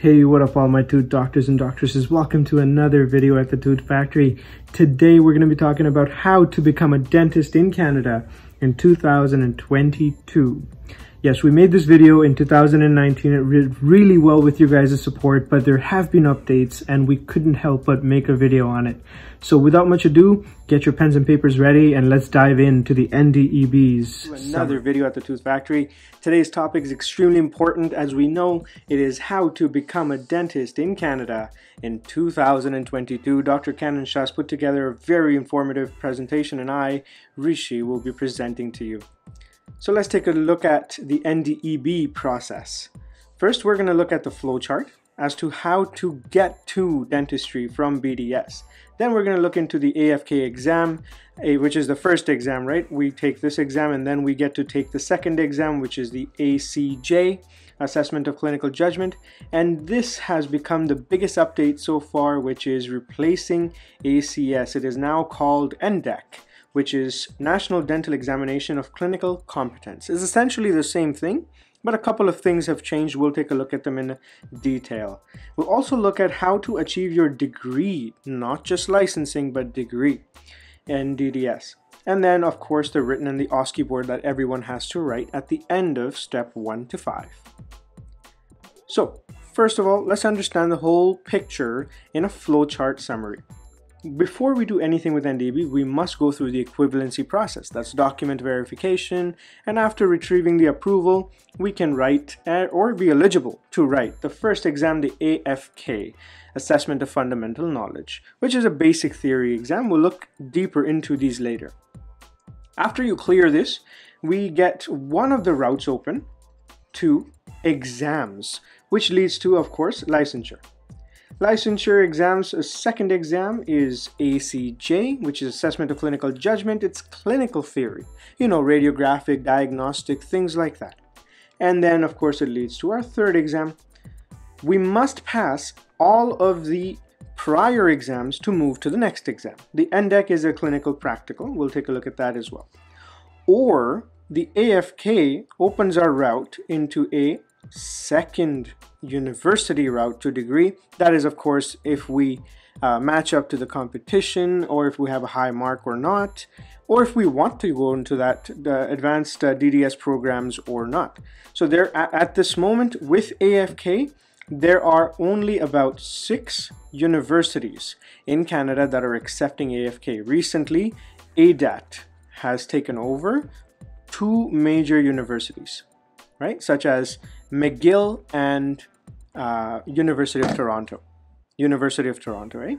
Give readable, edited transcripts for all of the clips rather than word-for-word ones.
Hey, what up all my tooth doctors and doctoresses, welcome to another video at The Tooth Factory. Today we're going to be talking about how to become a dentist in Canada in 2022. Yes, we made this video in 2019, it did really well with your guys' support, but there have been updates and we couldn't help but make a video on it. So without much ado, get your pens and papers ready and let's dive into the NDEBs. Another video at The Tooth Factory. Today's topic is extremely important, as we know it is how to become a dentist in Canada in 2022. Dr. Kanan Shah has put together a very informative presentation and I, Rishi, will be presenting to you. So let's take a look at the NDEB process. First, we're going to look at the flowchart as to how to get to dentistry from BDS. Then we're going to look into the AFK exam, which is the first exam, right? We take this exam and then we get to take the second exam, which is the ACJ, Assessment of Clinical Judgment. And this has become the biggest update so far, which is replacing ACS. It is now called NDEC, which is National Dental Examination of Clinical Competence. It's essentially the same thing, but a couple of things have changed. We'll take a look at them in detail. We'll also look at how to achieve your degree, not just licensing, but degree in DDS. And then, of course, the written and the OSCE board that everyone has to write at the end of step 1 to 5. So, first of all, let's understand the whole picture in a flowchart summary. Before we do anything with NDEB, we must go through the equivalency process. That's document verification, and after retrieving the approval, we can write or be eligible to write the first exam, the AFK, Assessment of Fundamental Knowledge, which is a basic theory exam. We'll look deeper into these later. After you clear this, we get one of the routes open to exams, which leads to, of course, licensure. Licensure exams, a second exam is ACJ, which is Assessment of Clinical Judgment. It's clinical theory, you know, radiographic, diagnostic, things like that. And then, of course, it leads to our third exam. We must pass all of the prior exams to move to the next exam. The NDEC is a clinical practical. We'll take a look at that as well. Or the AFK opens our route into a second university route to degree. That is, of course, if we match up to the competition, or if we have a high mark or not, or if we want to go into that advanced DDS programs or not. So there, at this moment with AFK, there are only about 6 universities in Canada that are accepting AFK. Recently, ADAT has taken over 2 major universities, right, such as McGill and University of Toronto, right?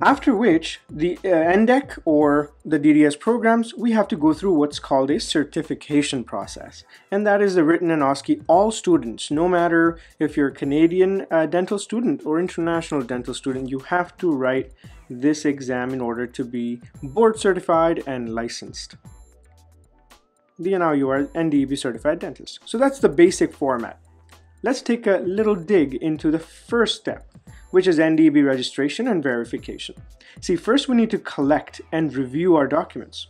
After which, the NDEC or the DDS programs, we have to go through what's called a certification process. And that is the written and OSCE. All students, no matter if you're a Canadian dental student or international dental student, you have to write this exam in order to be board certified and licensed. Now you are NDEB certified dentist. So that's the basic format. Let's take a little dig into the first step, which is NDEB registration and verification. See, first we need to collect and review our documents.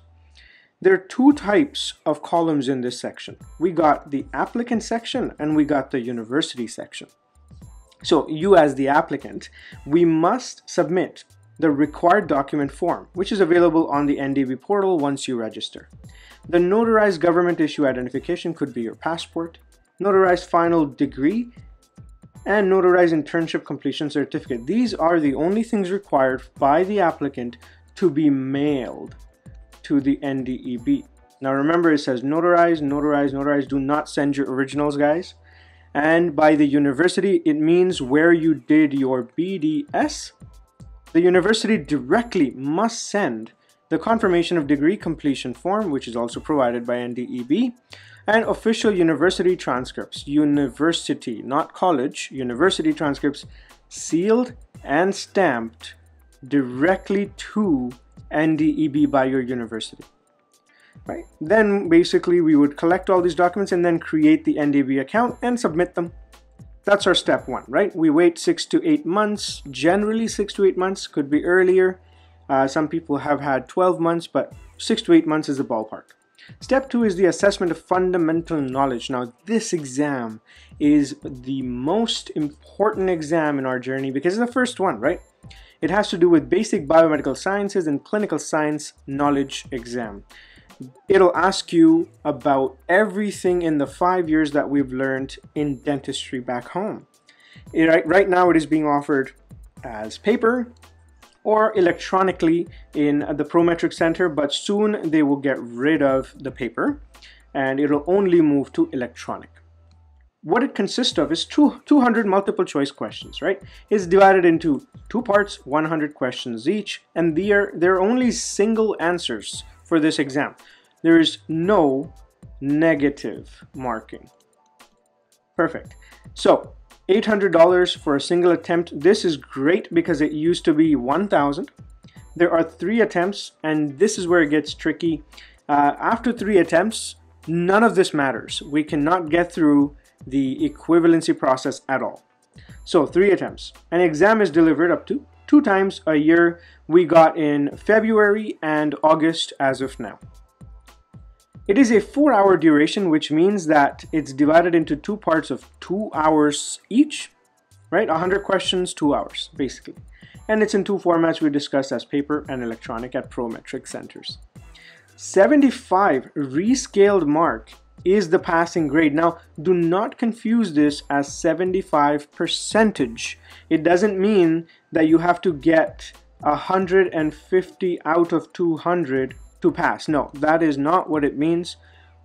There are 2 types of columns in this section. We got the applicant section and we got the university section. So you, as the applicant, we must submit the required document form, which is available on the NDEB portal once you register. The notarized government issue identification could be your passport, notarized final degree, and notarized internship completion certificate. These are the only things required by the applicant to be mailed to the NDEB. Now remember, it says notarized, notarized, notarized. Do not send your originals, guys. And by the university, it means where you did your BDS. The university directly must send the confirmation of degree completion form, which is also provided by NDEB, and official university transcripts, university, not college, university transcripts, sealed and stamped directly to NDEB by your university. Right? Then basically we would collect all these documents and then create the NDEB account and submit them. That's our step 1, right? We wait 6 to 8 months, generally 6 to 8 months, could be earlier. Some people have had 12 months, but 6 to 8 months is the ballpark. Step 2 is the assessment of fundamental knowledge. Now this exam is the most important exam in our journey because it's the first one, right? It has to do with basic biomedical sciences and clinical science knowledge exam. It'll ask you about everything in the 5 years that we've learned in dentistry back home. Right now it is being offered as paper or electronically in the Prometric Center, but soon they will get rid of the paper and it'll only move to electronic. What it consists of is 200 multiple choice questions, right? It's divided into two parts, 100 questions each, and there are only single answers for this exam. There is no negative marking. Perfect. So $800 for a single attempt. This is great because it used to be $1,000. There are 3 attempts, and this is where it gets tricky. After 3 attempts, none of this matters. We cannot get through the equivalency process at all. So 3 attempts. An exam is delivered up to 2 times a year. We got in February and August as of now. It is a 4-hour duration, which means that it's divided into 2 parts of 2 hours each, right? 100 questions, 2 hours, basically. And it's in 2 formats we discussed as paper and electronic at Prometric Centers. 75 rescaled mark is the passing grade. Now, do not confuse this as 75%. It doesn't mean that you have to get 150 out of 200 to pass. No, that is not what it means.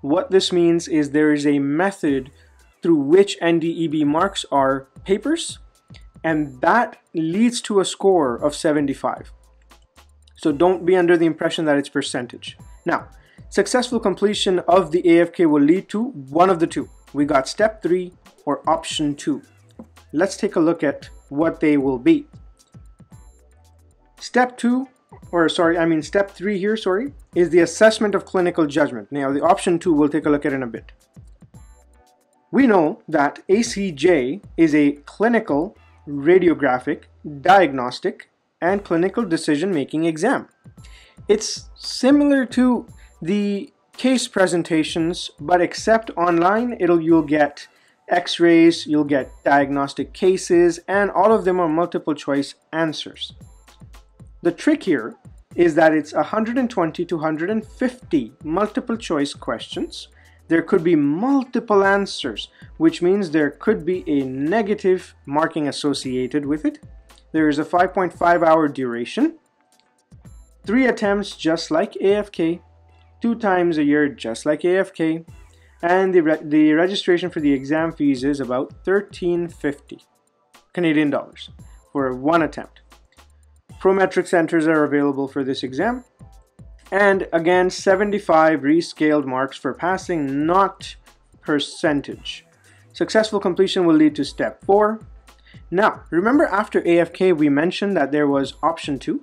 What this means is there is a method through which NDEB marks are papers, and that leads to a score of 75. So don't be under the impression that it's percentage. Now, successful completion of the AFK will lead to one of the 2. We got step 3 or option 2. Let's take a look at what they will be. Step 3 is the assessment of clinical judgment. Now, the option 2 we'll take a look at in a bit. We know that ACJ is a clinical, radiographic, diagnostic, and clinical decision-making exam. It's similar to the case presentations, but except online, you'll get x-rays, you'll get diagnostic cases, and all of them are multiple choice answers. The trick here is that it's 120 to 150 multiple choice questions. There could be multiple answers, which means there could be a negative marking associated with it. There is a 5.5-hour duration, 3 attempts just like AFK, 2 times a year just like AFK, and the registration for the exam fees is about $1,350 Canadian dollars for 1 attempt. Prometric centers are available for this exam, and again 75 rescaled marks for passing, not percentage. Successful completion will lead to step 4. Now remember, after AFK we mentioned that there was option 2.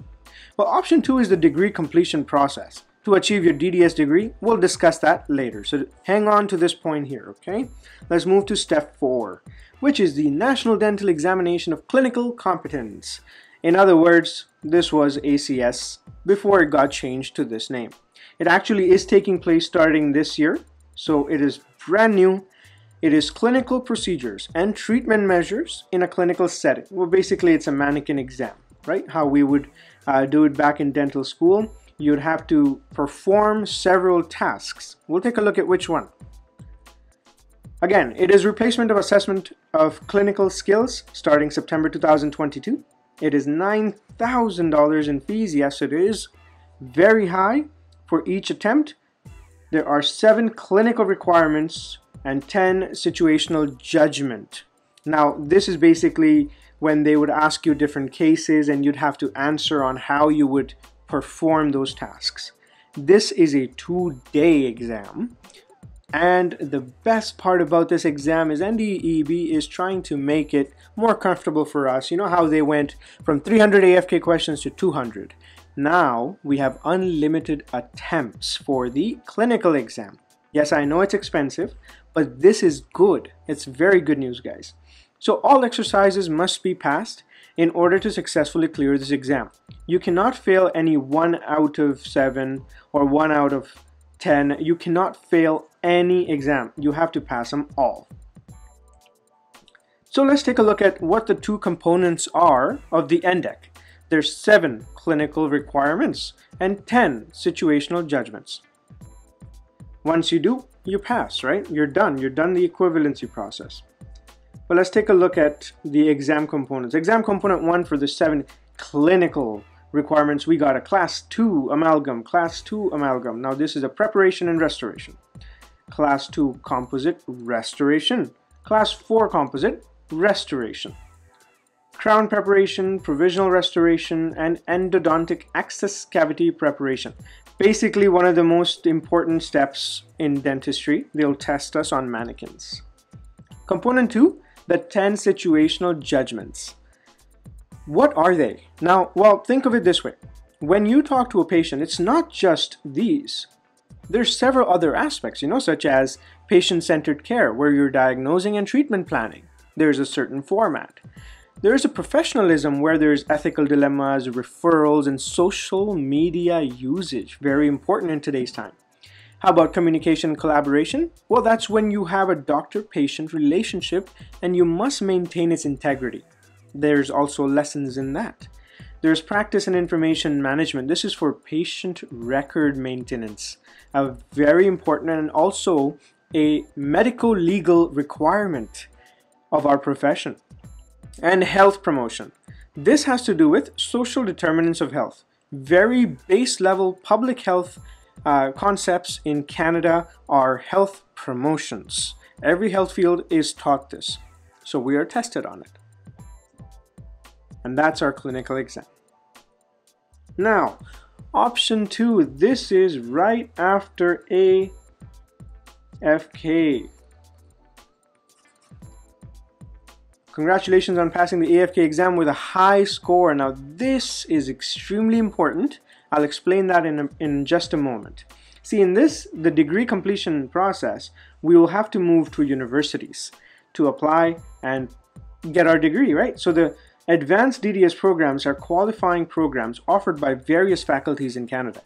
Well, option 2 is the degree completion process to achieve your DDS degree. We'll discuss that later, so hang on to this point here, okay? Let's move to step 4, which is the National Dental Examination of Clinical Competence. In other words, this was ACS before it got changed to this name. It actually is taking place starting this year, so it is brand new. It is clinical procedures and treatment measures in a clinical setting. Well, basically it's a mannequin exam, right? How we would do it back in dental school. You'd have to perform several tasks. We'll take a look at which one. Again, it is replacement of assessment of clinical skills starting September 2022. It is $9,000 in fees. Yes, it is very high for each attempt. There are 7 clinical requirements and 10 situational judgment. Now, this is basically when they would ask you different cases and you'd have to answer on how you would perform those tasks. This is a 2-day exam. And the best part about this exam is NDEB is trying to make it more comfortable for us. You know how they went from 300 AFK questions to 200. Now we have unlimited attempts for the clinical exam. Yes, I know it's expensive, but this is good. It's very good news, guys. So all exercises must be passed in order to successfully clear this exam. You cannot fail any 1 out of 7 or 1 out of 10, you cannot fail any exam. You have to pass them all. So let's take a look at what the two components are of the NDEC. There's 7 clinical requirements and 10 situational judgments. Once you do, you pass, right? You're done. You're done the equivalency process. But let's take a look at the exam components. Exam component 1 for the 7 clinical requirements, we got a class 2 amalgam, class 2 amalgam. Now this is a preparation and restoration. Class 2 composite restoration. Class 4 composite restoration. Crown preparation, provisional restoration, and endodontic access cavity preparation. Basically one of the most important steps in dentistry. They'll test us on mannequins. Component 2, the 10 situational judgments. What are they? Now, well, think of it this way. When you talk to a patient, it's not just these. There's several other aspects, you know, such as patient-centered care, where you're diagnosing and treatment planning. There's a certain format. There's a professionalism where there's ethical dilemmas, referrals, and social media usage. Very important in today's time. How about communication and collaboration? Well, that's when you have a doctor-patient relationship and you must maintain its integrity. There's also lessons in that. There's practice and information management. This is for patient record maintenance. A very important and also a medical legal requirement of our profession. And health promotion. This has to do with social determinants of health. Very base level public health concepts in Canada are health promotions. Every health field is taught this. So we are tested on it. And that's our clinical exam. Now, option 2, this is right after AFK. Congratulations on passing the AFK exam with a high score. Now, this is extremely important. I'll explain that in just a moment. See, in this, the degree completion process, we will have to move to universities to apply and get our degree, right? So the advanced DDS programs are qualifying programs offered by various faculties in Canada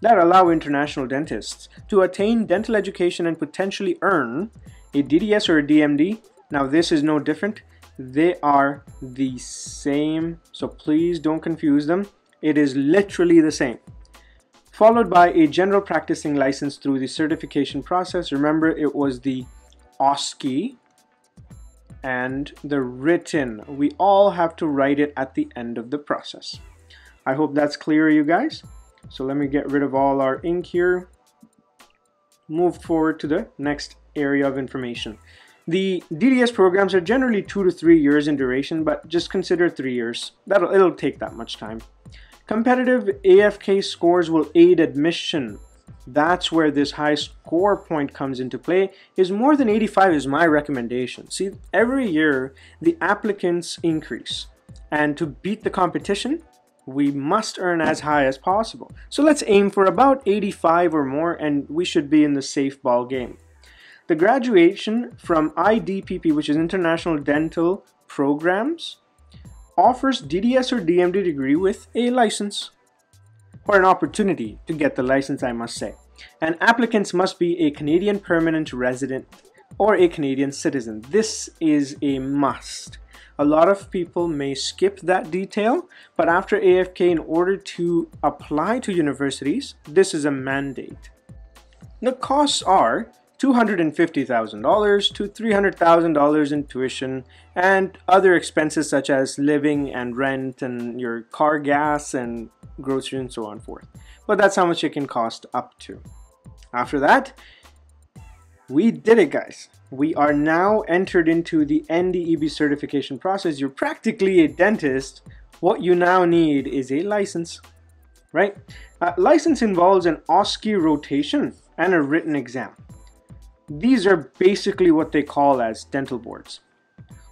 that allow international dentists to attain dental education and potentially earn a DDS or a DMD. Now this is no different. They are the same, so please don't confuse them. It is literally the same. Followed by a general practicing license through the certification process. Remember, it was the OSCE and the written. We all have to write it at the end of the process. I hope that's clear, you guys. So let me get rid of all our ink here. Move forward to the next area of information. The DDS programs are generally 2 to 3 years in duration, but just consider 3 years. It'll take that much time. Competitive AFK scores will aid admission. That's where this high score point comes into play. Is more than 85 is my recommendation. See, every year the applicants increase, and to beat the competition we must earn as high as possible. So let's aim for about 85 or more, and we should be in the safe ball game. The graduation from IDPP, which is International Dental Programs, offers DDS or DMD degree with a license. Or an opportunity to get the license, I must say. And applicants must be a Canadian permanent resident or a Canadian citizen. This is a must. A lot of people may skip that detail, but after AFK, in order to apply to universities, this is a mandate. The costs are $250,000 to $300,000 in tuition and other expenses such as living and rent and your car gas and grocery and so on forth. But that's how much it can cost up to. After that, we did it, guys. We are now entered into the NDEB certification process. You're practically a dentist. What you now need is a license, right? License involves an OSCE rotation and a written exam. These are basically what they call as dental boards.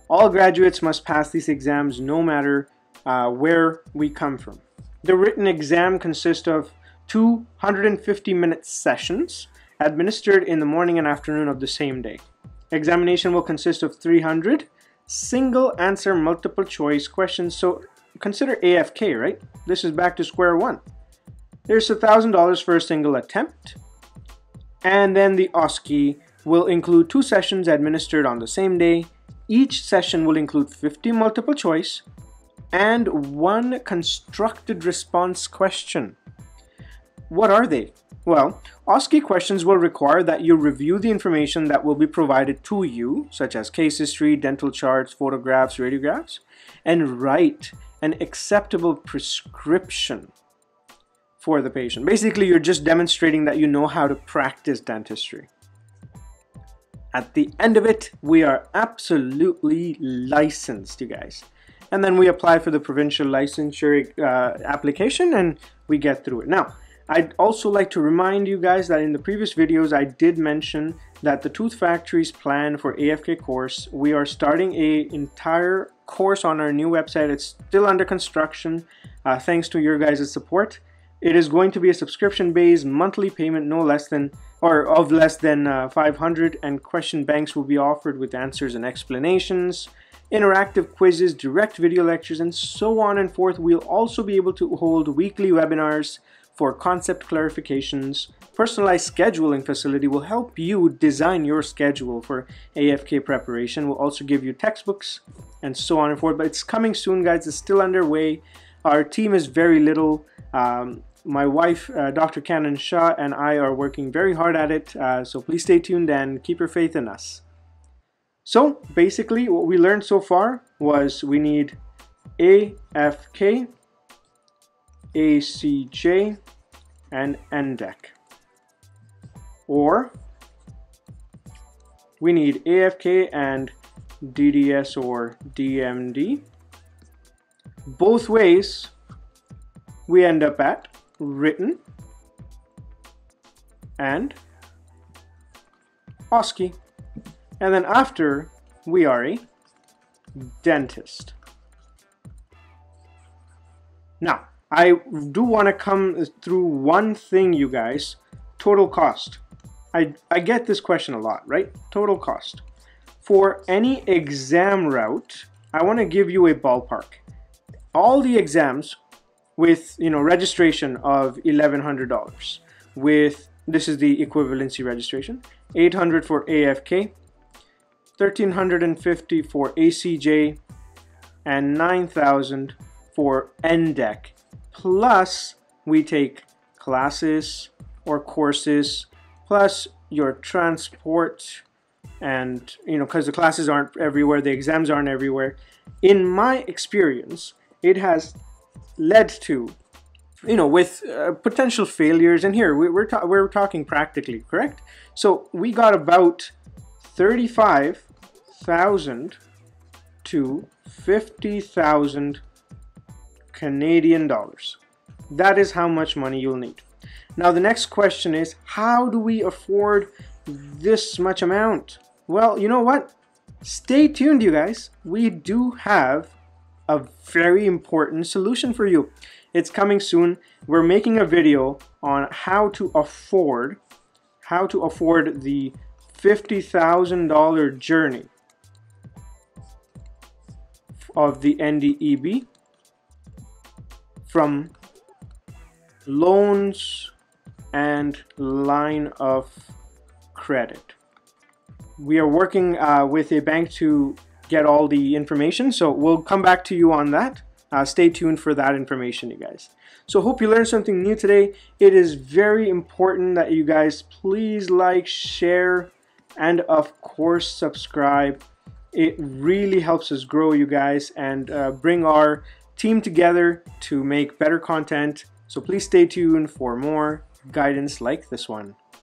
All graduates must pass these exams no matter where we come from. The written exam consists of 250-minute sessions administered in the morning and afternoon of the same day. Examination will consist of 300 single answer multiple choice questions. So consider AFK, right? This is back to square one. There's $1,000 for a single attempt. and then the OSCE will include 2 sessions administered on the same day. Each session will include 50 multiple choice and 1 constructed response question. What are they? Well, OSCE questions will require that you review the information that will be provided to you, such as case history, dental charts, photographs, radiographs, and write an acceptable prescription for the patient. Basically, you're just demonstrating that you know how to practice dentistry. At the end of it, we are absolutely licensed, you guys. And then we apply for the provincial licensure application and we get through it. Now, I'd also like to remind you guys that in the previous videos I did mention that the Tooth Factory's plan for AFK course, we are starting an entire course on our new website. It's still under construction thanks to your guys' support. It is going to be a subscription-based monthly payment of less than 500, and question banks will be offered with answers and explanations, interactive quizzes, direct video lectures, and so on and forth. We'll also be able to hold weekly webinars for concept clarifications. Personalized scheduling facility will help you design your schedule for AFK preparation. We'll also give you textbooks and so on and forth. But it's coming soon, guys. It's still underway. Our team is very little. My wife, Dr. Kanan Shah, and I are working very hard at it. So please stay tuned and keep your faith in us. So basically, what we learned so far was we need AFK, ACJ, and NDEC. Or we need AFK and DDS or DMD. Both ways we end up at written and OSCE. And then after, we are a dentist. Now, I do want to come through one thing, you guys. Total cost. I get this question a lot, right? Total cost. For any exam route, I want to give you a ballpark. All the exams with, you know, registration of $1,100. With, this is the equivalency registration, $800 for AFK, $1,350 for ACJ, and $9,000 for NDEC. Plus, we take classes or courses, plus your transport, and, you know, because the classes aren't everywhere, the exams aren't everywhere. In my experience, it has led to, you know, with potential failures. And here we're talking practically, correct? So we got about $35,000 to $50,000. Canadian dollars. That is how much money you'll need. Now the next question is, how do we afford this much amount? Well, you know what? Stay tuned, you guys. We do have a very important solution for you. It's coming soon. We're making a video on how to afford the $50,000 journey of the NDEB. From loans and line of credit. We are working with a bank to get all the information, so we'll come back to you on that. Stay tuned for that information, you guys. So hope you learned something new today. It is very important that you guys please like, share, and of course subscribe. It really helps us grow, you guys, and bring our team together to make better content. So please stay tuned for more guidance like this one.